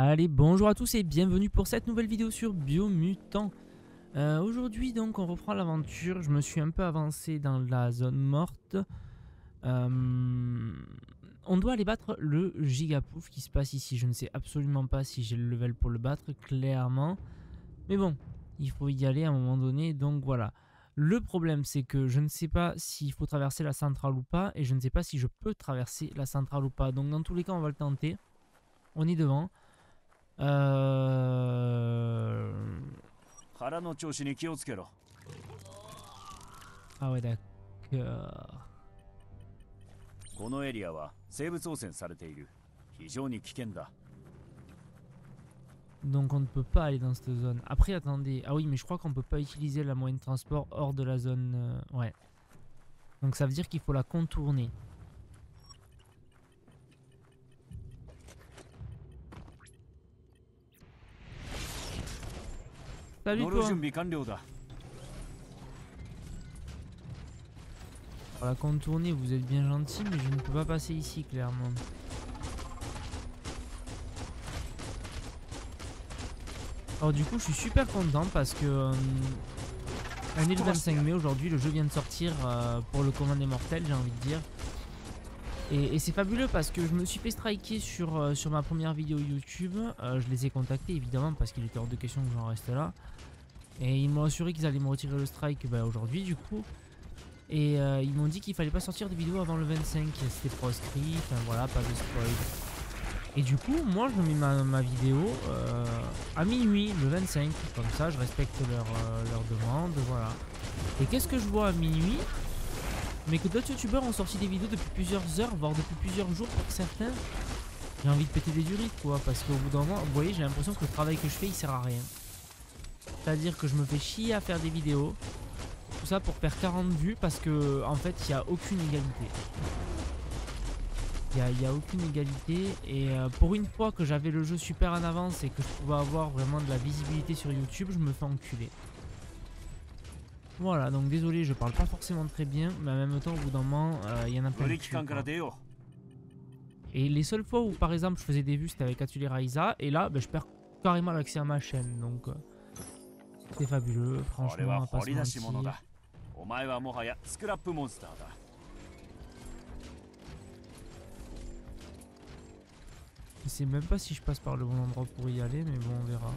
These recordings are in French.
Allez, bonjour à tous et bienvenue pour cette nouvelle vidéo sur Biomutant. Aujourd'hui donc on reprend l'aventure. Je me suis un peu avancé dans la zone morte. On doit aller battre le Gigapouf qui se passe ici. Je ne sais absolument pas si j'ai le level pour le battre clairement. Mais bon, il faut y aller à un moment donné. Donc voilà. Le problème c'est que je ne sais pas s'il faut traverser la centrale ou pas. Et je ne sais pas si je peux traverser la centrale ou pas. Donc dans tous les cas on va le tenter. On est devant. Ah ouais, d'accord. Donc on ne peut pas aller dans cette zone. Après attendez, ah oui mais je crois qu'on ne peut pas utiliser la moyenne de transport hors de la zone. Ouais. Donc ça veut dire qu'il faut la contourner. Salut toi. Voilà, contournez, vous êtes bien gentil, mais je ne peux pas passer ici clairement. Alors du coup je suis super content parce que on est le 25 mai aujourd'hui, le jeu vient de sortir pour le commun des mortels, j'ai envie de dire. Et c'est fabuleux parce que je me suis fait striker sur ma première vidéo YouTube. Je les ai contactés évidemment parce qu'il était hors de question que j'en reste là. Et ils m'ont assuré qu'ils allaient me retirer le strike aujourd'hui du coup. Et ils m'ont dit qu'il fallait pas sortir de vidéo avant le 25, c'était proscrit, enfin voilà, pas de spoil. Et du coup, moi je mets ma vidéo à minuit, le 25, comme ça je respecte leur demande, voilà. Et qu'est-ce que je vois à minuit? Mais que d'autres youtubeurs ont sorti des vidéos depuis plusieurs heures, voire depuis plusieurs jours pour certains. J'ai envie de péter des durites quoi, parce qu'au bout d'un moment, vous voyez, j'ai l'impression que le travail que je fais il sert à rien. C'est-à-dire que je me fais chier à faire des vidéos. Tout ça pour perdre 40 vues parce que en fait il n'y a aucune égalité. Il n'y a aucune égalité et pour une fois que j'avais le jeu super en avance et que je pouvais avoir vraiment de la visibilité sur YouTube, je me fais enculer. Voilà, donc désolé, je parle pas forcément très bien, mais en même temps au bout d'un moment il y en a plein de trucs, hein. Et les seules fois où par exemple je faisais des vues c'était avec Atul et Raïza et là bah, je perds carrément l'accès à ma chaîne donc... C'est fabuleux, franchement, pas se mentir. Je sais même pas si je passe par le bon endroit pour y aller, mais bon, on verra.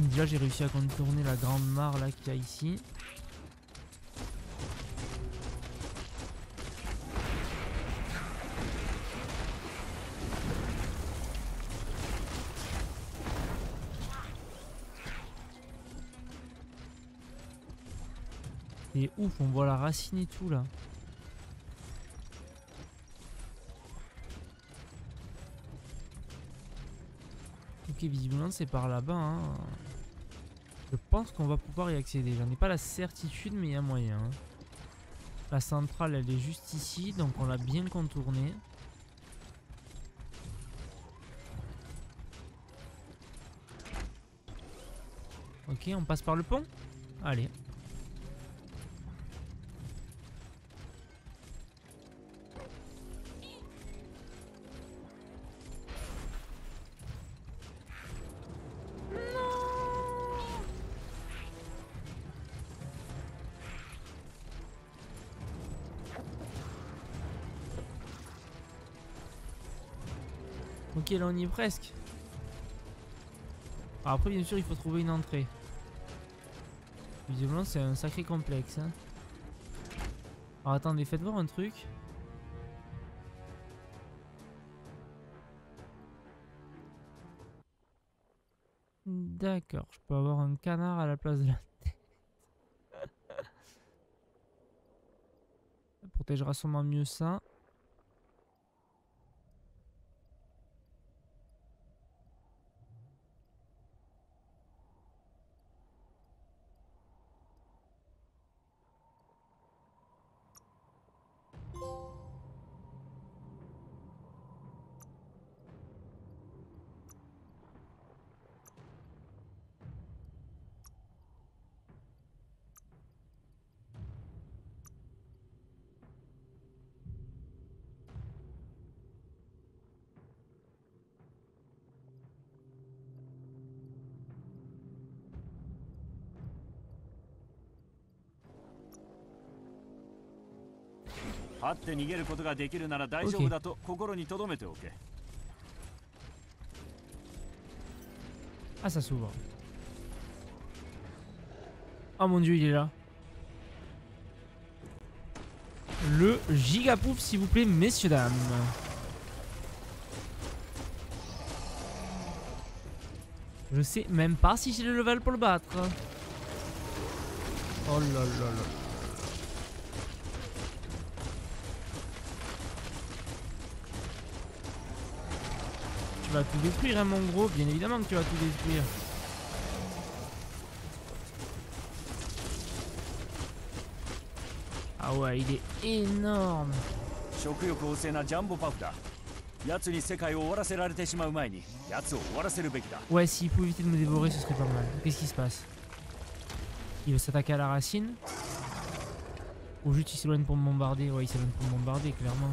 Déjà, j'ai réussi à contourner la grande mare là qu'il y a ici. C'est ouf, on voit la racine et tout là. Ok, visiblement c'est par là-bas, hein. Je pense qu'on va pouvoir y accéder. J'en ai pas la certitude, mais il y a moyen, hein. La centrale elle est juste ici, donc on l'a bien contournée. Ok, on passe par le pont? Allez. Ok, là on y est presque. Alors après bien sûr il faut trouver une entrée. Visiblement c'est un sacré complexe, hein. Alors attendez, faites voir un truc. D'accord, je peux avoir un canard à la place de la tête. Ça protégera sûrement mieux ça. Okay. Ah, ça s'ouvre. Oh mon dieu, il est là. Le Gigapouf, s'il vous plaît, messieurs, dames. Je sais même pas si j'ai le level pour le battre. Oh là là là. Tu vas tout détruire, hein, mon gros. Bien évidemment que tu vas tout détruire. Ah ouais, il est énorme. Ouais, s'il pouvait éviter de me dévorer, ce serait pas mal. Qu'est-ce qui se passe? Il veut s'attaquer à la racine? Ou juste il s'éloigne pour me bombarder? Ouais, il s'éloigne pour me bombarder, clairement.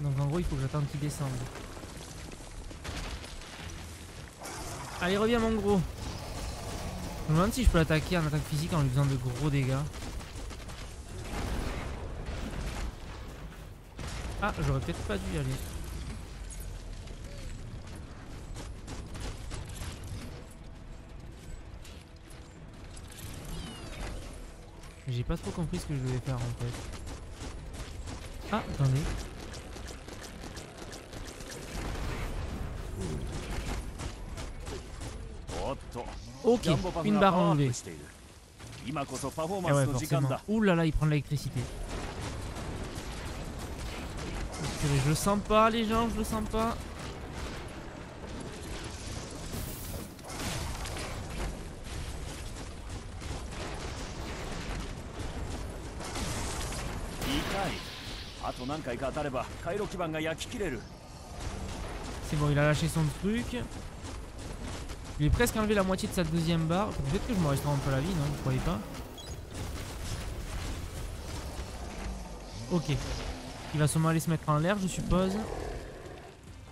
Donc en gros, il faut que j'attende qu'il descende. Allez, reviens, mon gros. Je me demande si je peux l'attaquer en attaque physique en lui faisant de gros dégâts. Ah, j'aurais peut-être pas dû y aller. J'ai pas trop compris ce que je devais faire en fait. Ah, attendez. Ok, une barre enlevée. Eh ouais, forcément. Ouh là là, il prend de l'électricité. Je le sens pas, les gens, je le sens pas. C'est bon, il a lâché son truc. Il est presque enlevé la moitié de sa deuxième barre. Peut-être que je me resterai un peu la vie, non? Vous croyez pas? Ok. Il va sûrement aller se mettre en l'air, je suppose.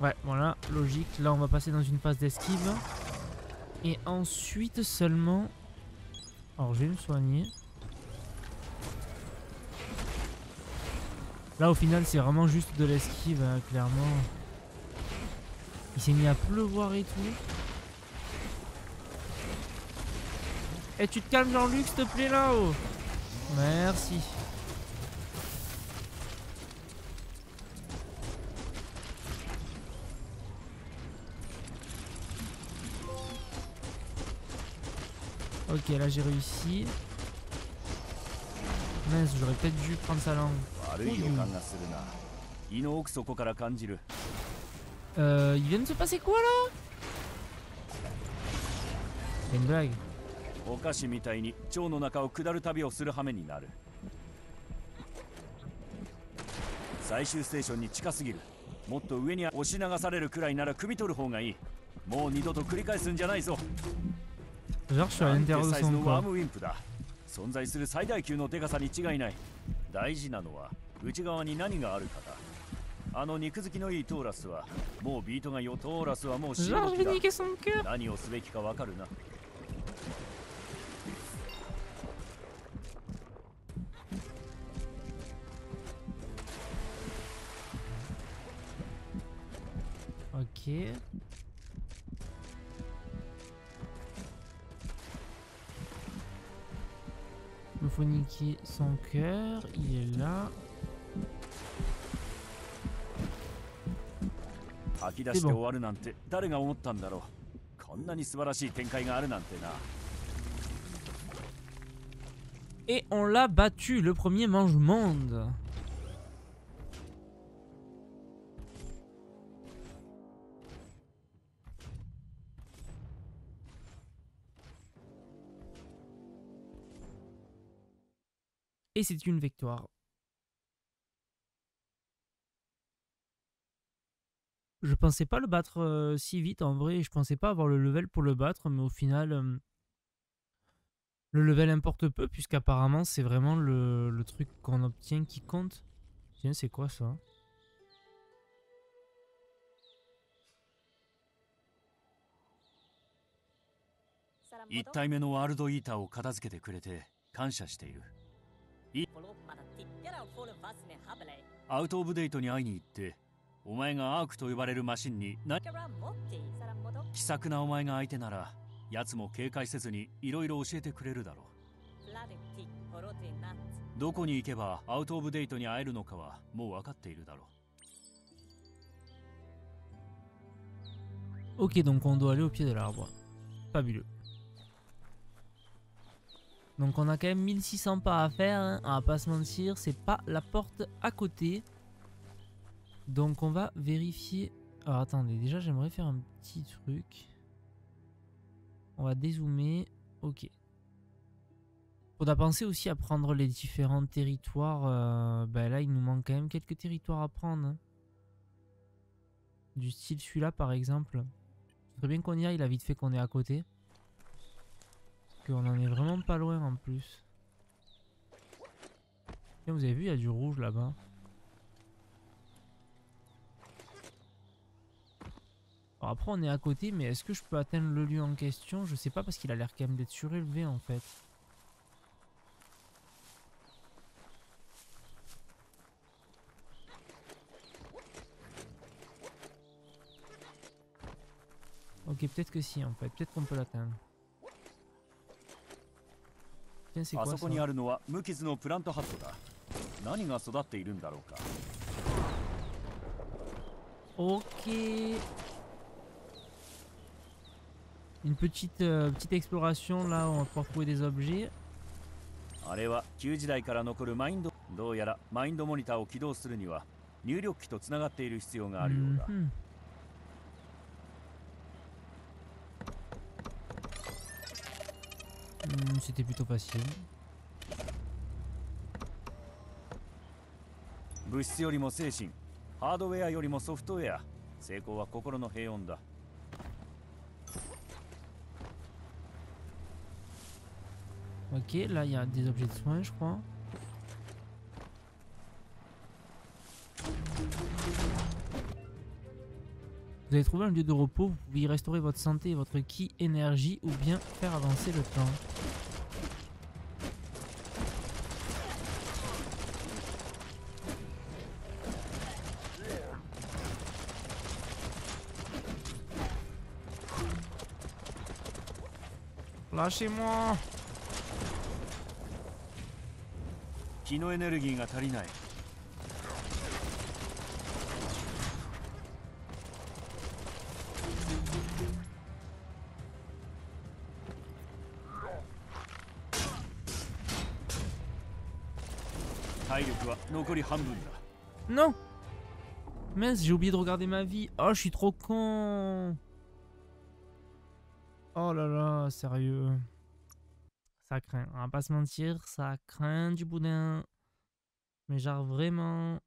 Ouais, voilà, logique. Là, on va passer dans une phase d'esquive. Et ensuite seulement... Alors, je vais me soigner. Là, au final, c'est vraiment juste de l'esquive, hein, clairement. Il s'est mis à pleuvoir et tout. Et tu te calmes, Jean-Luc, s'il te plaît, là-haut. Merci. Ok, là j'ai réussi. Mince, j'aurais peut-être dû prendre sa langue. Il vient de se passer quoi là? C'est une blague. Genre, je suis à l'intérieur de son corps. Genre, je vais niquer son cœur. Ok. Il faut niquer son cœur, il est là. C'est bon. Et on l'a battu, le premier mange monde. Et c'est une victoire. Je pensais pas le battre si vite en vrai. Je pensais pas avoir le level pour le battre. Mais au final, le level importe peu. Puisqu'apparemment, c'est vraiment le truc qu'on obtient qui compte. Tiens, c'est quoi ça? 1体目のワールドイーターを片付けてくれて感謝している。アウトオブデートに会いに行ってお前がアークと呼ばれるマシンに気さくなお前が相手なら奴も警戒せずにいろいろ教えてくれるだろう。どこに行けばアウトオブデートに会えるのかはもう分かっているだろう。Ok, donc on doit aller au pied de l'arbre. Fabuleux. Donc on a quand même 1600 pas à faire, hein. On va pas se mentir, c'est pas la porte à côté. Donc on va vérifier... Alors attendez, déjà j'aimerais faire un petit truc. On va dézoomer, ok. Faudra penser aussi à prendre les différents territoires. Ben là il nous manque quand même quelques territoires à prendre, hein. Du style celui-là par exemple. Très bien qu'on y aille, il a vite fait qu'on est à côté. Qu'on en est vraiment pas loin en plus. Et vous avez vu, il y a du rouge là-bas. Alors après on est à côté, mais est-ce que je peux atteindre le lieu en question? Je sais pas parce qu'il a l'air quand même d'être surélevé en fait. Ok, peut-être que si en fait, peut-être qu'on peut l'atteindre. Tiens, c'est quoi ça? Ok. Une petite, petite exploration là où on va pouvoir trouver des objets. C'était plutôt facile. Ok, là il y a des objets de soins, je crois. Vous avez trouvé un lieu de repos, vous pouvez y restaurer votre santé et votre ki énergie ou bien faire avancer le temps. Lâchez-moi. Non. Mince, j'ai oublié de regarder ma vie. Oh, je suis trop con. Oh là là, sérieux. Ça craint, on va pas se mentir, ça craint du boudin. Mais genre vraiment...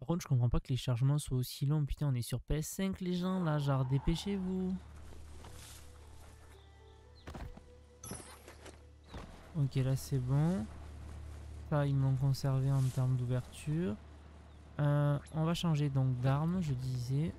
Par contre, je comprends pas que les chargements soient aussi longs. Putain, on est sur PS5 les gens, là, genre dépêchez-vous. Ok, là c'est bon. Ça, ils m'ont conservé en termes d'ouverture. On va changer donc d'arme, je disais.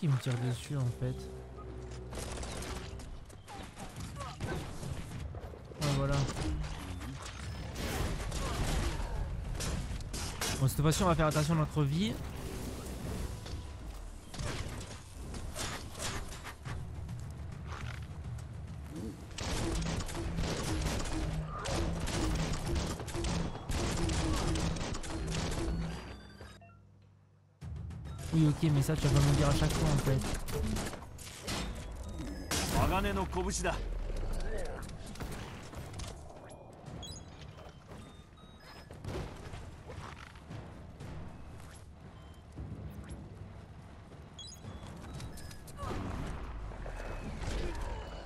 Qui me tire dessus en fait. Ah, voilà. Bon, cette fois-ci on va faire attention à notre vie. Oui, ok, mais ça tu vas pas me dire à chaque fois en fait.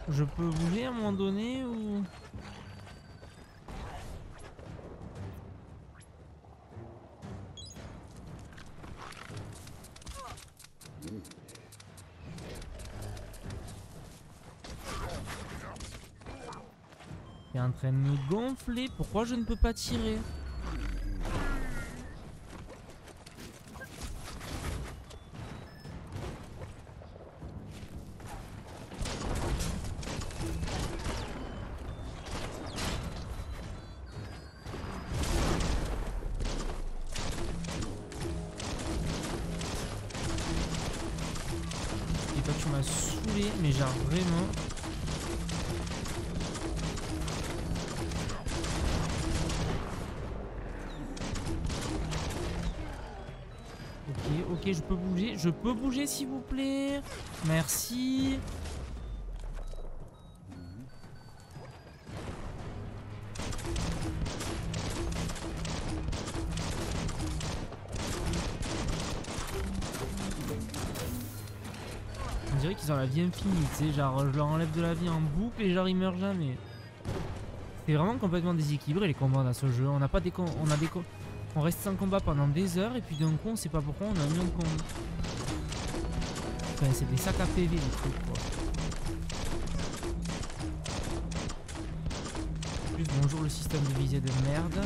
Je peux bouger à un moment donné ou... Il est en train de me gonfler, pourquoi je ne peux pas tirer? Mais genre vraiment. Ok, je peux bouger s'il vous plaît. Merci. Ils ont la vie infinie, tu sais, genre je leur enlève de la vie en boucle et genre ils meurent jamais. C'est vraiment complètement déséquilibré les combats dans ce jeu. On n'a pas des on reste sans combat pendant des heures et puis d'un coup on sait pas pourquoi on a mis un combat. Enfin, c'est des sacs à PV les trucs quoi. En plus bonjour le système de visée de merde.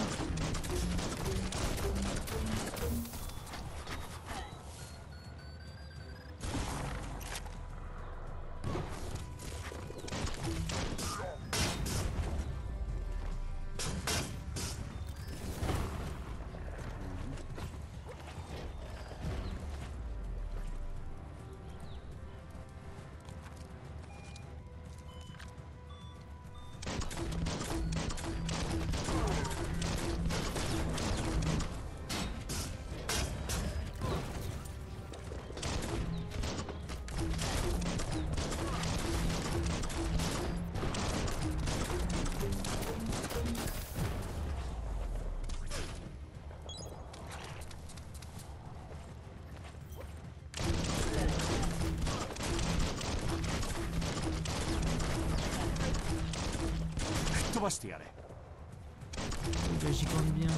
J'y compte bien.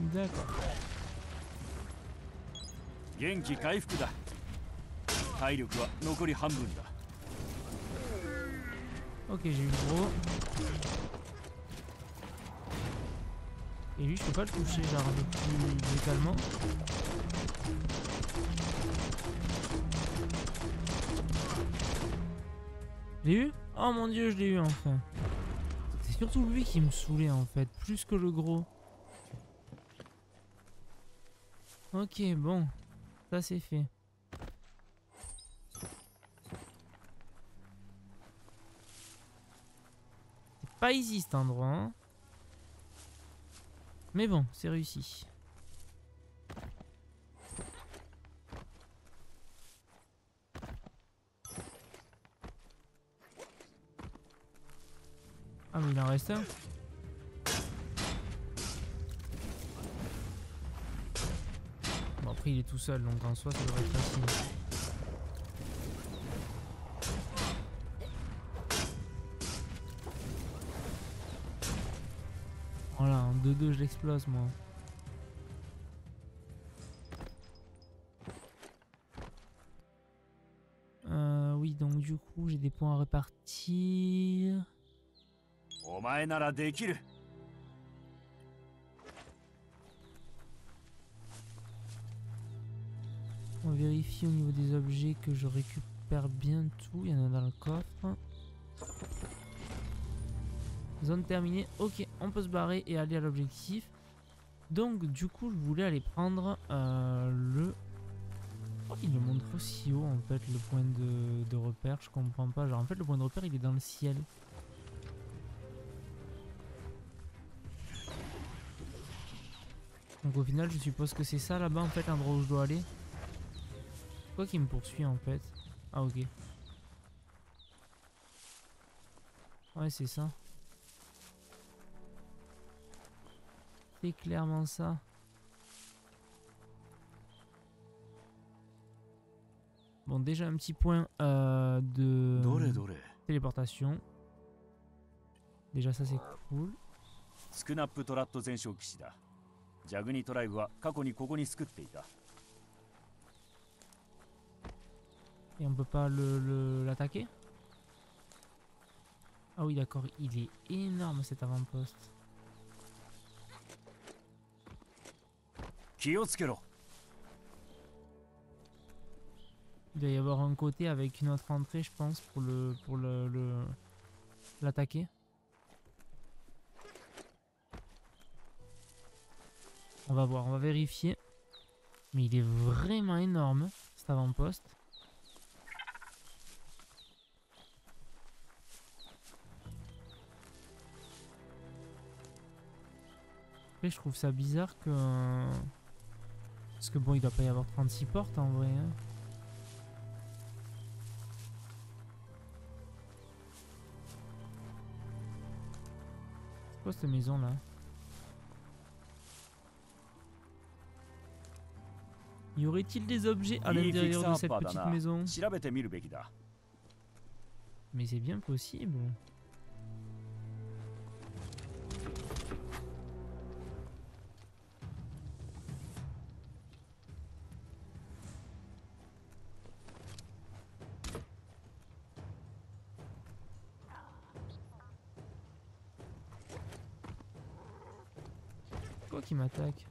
D'accord. Ok, j'ai eu le gros. Et lui, je peux pas le toucher, genre un peu plus localement. Je l'ai eu? Oh mon dieu, je l'ai eu enfin. C'est surtout lui qui me saoulait en fait, plus que le gros. Ok, bon, ça c'est fait. C'est pas easy cet endroit, hein. Mais bon, c'est réussi. Ah mais il en reste un. Bon après il est tout seul donc en soi ça devrait être facile. Voilà, en 2-2 je l'explose moi. Oui donc du coup j'ai des points à répartir. On vérifie au niveau des objets que je récupère bien tout. Il y en a dans le coffre. Zone terminée. Ok, on peut se barrer et aller à l'objectif. Donc du coup, je voulais aller prendre le... Oh, il le montre aussi haut en fait le point de repère. Je comprends pas. Genre en fait le point de repère il est dans le ciel. Donc au final je suppose que c'est ça là-bas en fait l'endroit où je dois aller. Pourquoi qu'il me poursuit en fait? Ah ok. Ouais c'est ça. C'est clairement ça. Bon déjà un petit point de téléportation. Déjà ça c'est cool. Et on peut pas l'attaquer? Ah oui d'accord, il est énorme cet avant-poste. Il doit y avoir un côté avec une autre entrée je pense pour l'attaquer. On va voir, on va vérifier. Mais il est vraiment énorme cet avant-poste. Après je trouve ça bizarre que... Parce que bon il doit pas y avoir 36 portes en vrai. Hein. C'est quoi cette maison là? Y aurait-il des objets à l'intérieur de cette petite maison? Mais c'est bien possible. Quoi qui m'attaque?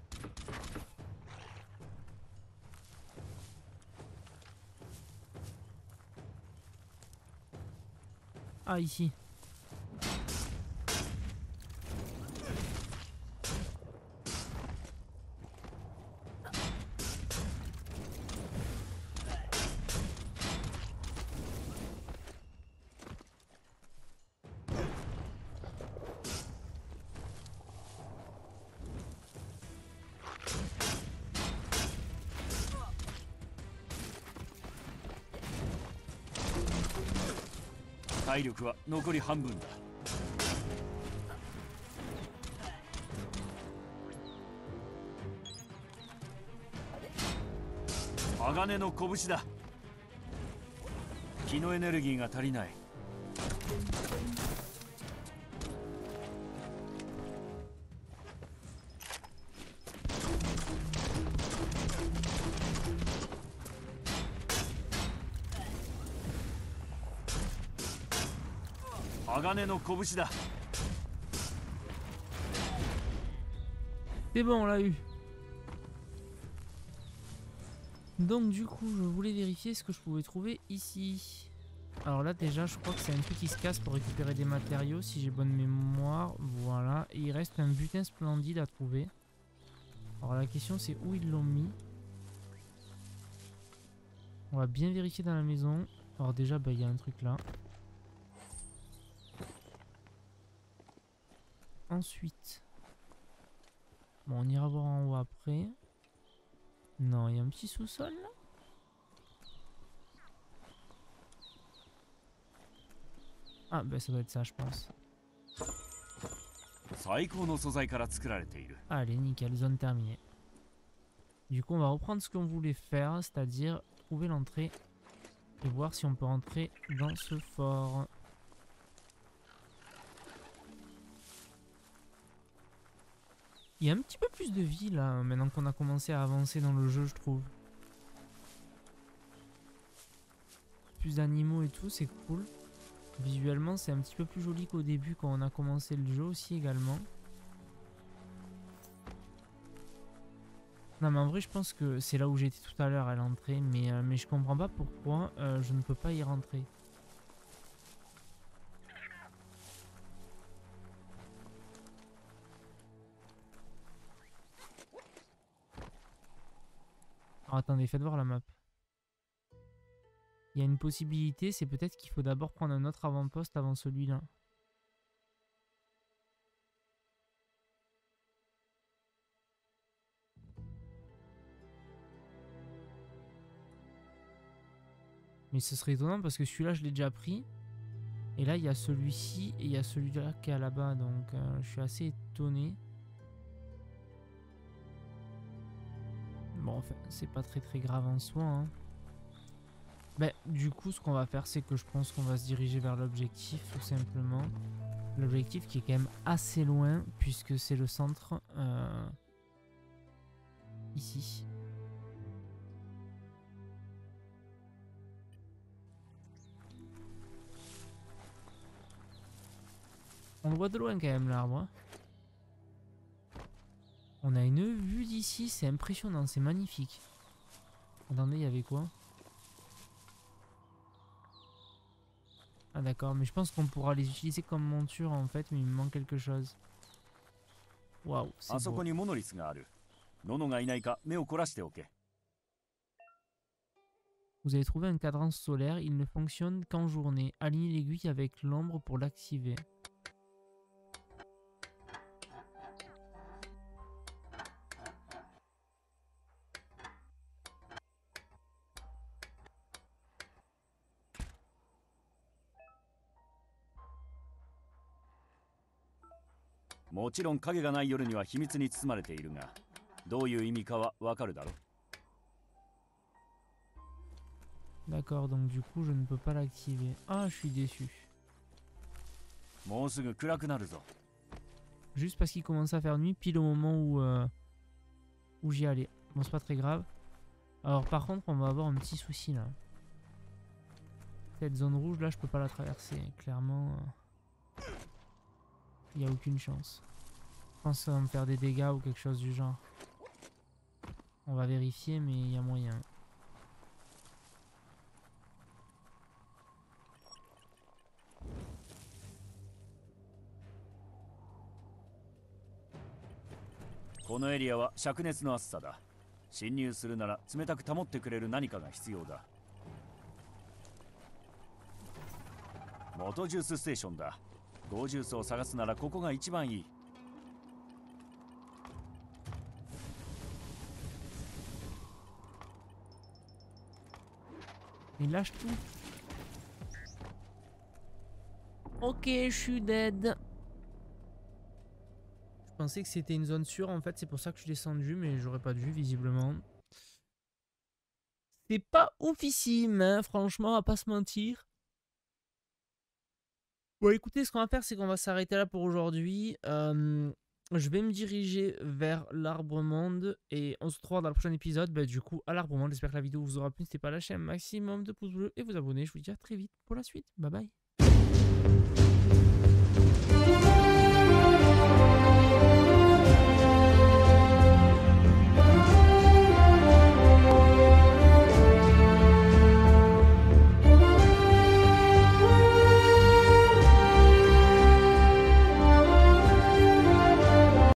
Ah ici. C'est bon, on l'a eu. Donc du coup, je voulais vérifier ce que je pouvais trouver ici. Alors là déjà, je crois que c'est un truc qui se casse pour récupérer des matériaux, si j'ai bonne mémoire. Voilà, et il reste un butin splendide à trouver. Alors la question c'est où ils l'ont mis. On va bien vérifier dans la maison. Alors déjà, bah, il y a un truc là. Ensuite, bon, on ira voir en haut après. Non, il y a un petit sous-sol là. Ah, bah ça doit être ça, je pense. Allez, nickel, zone terminée. Du coup, on va reprendre ce qu'on voulait faire, c'est-à-dire trouver l'entrée et voir si on peut entrer dans ce fort. Il y a un petit peu plus de vie là, maintenant qu'on a commencé à avancer dans le jeu, je trouve. Plus d'animaux et tout, c'est cool. Visuellement, c'est un petit peu plus joli qu'au début quand on a commencé le jeu aussi également. Non mais en vrai, je pense que c'est là où j'étais tout à l'heure à l'entrée, mais je comprends pas pourquoi je ne peux pas y rentrer. Oh, attendez, faites voir la map. Il y a une possibilité, c'est peut-être qu'il faut d'abord prendre un autre avant-poste avant celui-là. Mais ce serait étonnant parce que celui-là, je l'ai déjà pris. Et là, il y a celui-ci et il y a celui-là qui est là-bas. Donc, je suis assez étonné. Bon, enfin, c'est pas très grave en soi. Hein. Ben, du coup, ce qu'on va faire, c'est que je pense qu'on va se diriger vers l'objectif, tout simplement. L'objectif qui est quand même assez loin, puisque c'est le centre... ici. On le voit de loin quand même, l'arbre. On a une vue d'ici, c'est impressionnant, c'est magnifique. Attendez, il y avait quoi? Ah d'accord, mais je pense qu'on pourra les utiliser comme monture en fait, mais il me manque quelque chose. Waouh, c'est beau. Vous avez trouvé un cadran solaire, il ne fonctionne qu'en journée. Alignez l'aiguille avec l'ombre pour l'activer. D'accord, donc du coup je ne peux pas l'activer. Ah, je suis déçu. Juste parce qu'il commence à faire nuit pile au moment où j'y allais. Bon, c'est pas très grave. Alors par contre on va avoir un petit souci là. Cette zone rouge là, je peux pas la traverser. Clairement... Il n'y a aucune chance. Je pense que ça va me faire des dégâts ou quelque chose du genre. On va vérifier, mais il y a moyen. Il lâche tout. Ok, je suis dead. Je pensais que c'était une zone sûre, en fait, c'est pour ça que je suis descendu, mais j'aurais pas dû, visiblement. C'est pas oufissime, hein, franchement, à pas se mentir. Bon, écoutez, ce qu'on va faire, c'est qu'on va s'arrêter là pour aujourd'hui. Je vais me diriger vers l'Arbre Monde et on se retrouve dans le prochain épisode, du coup, à l'Arbre Monde. J'espère que la vidéo vous aura plu. N'hésitez pas à lâcher un maximum de pouces bleus et vous abonner. Je vous dis à très vite pour la suite. Bye bye.